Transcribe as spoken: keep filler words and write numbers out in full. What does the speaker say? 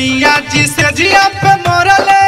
भैया जी से जिया पे मोरले।